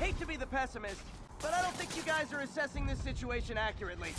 Hate to be the pessimist, but I don't think you guys are assessing this situation accurately.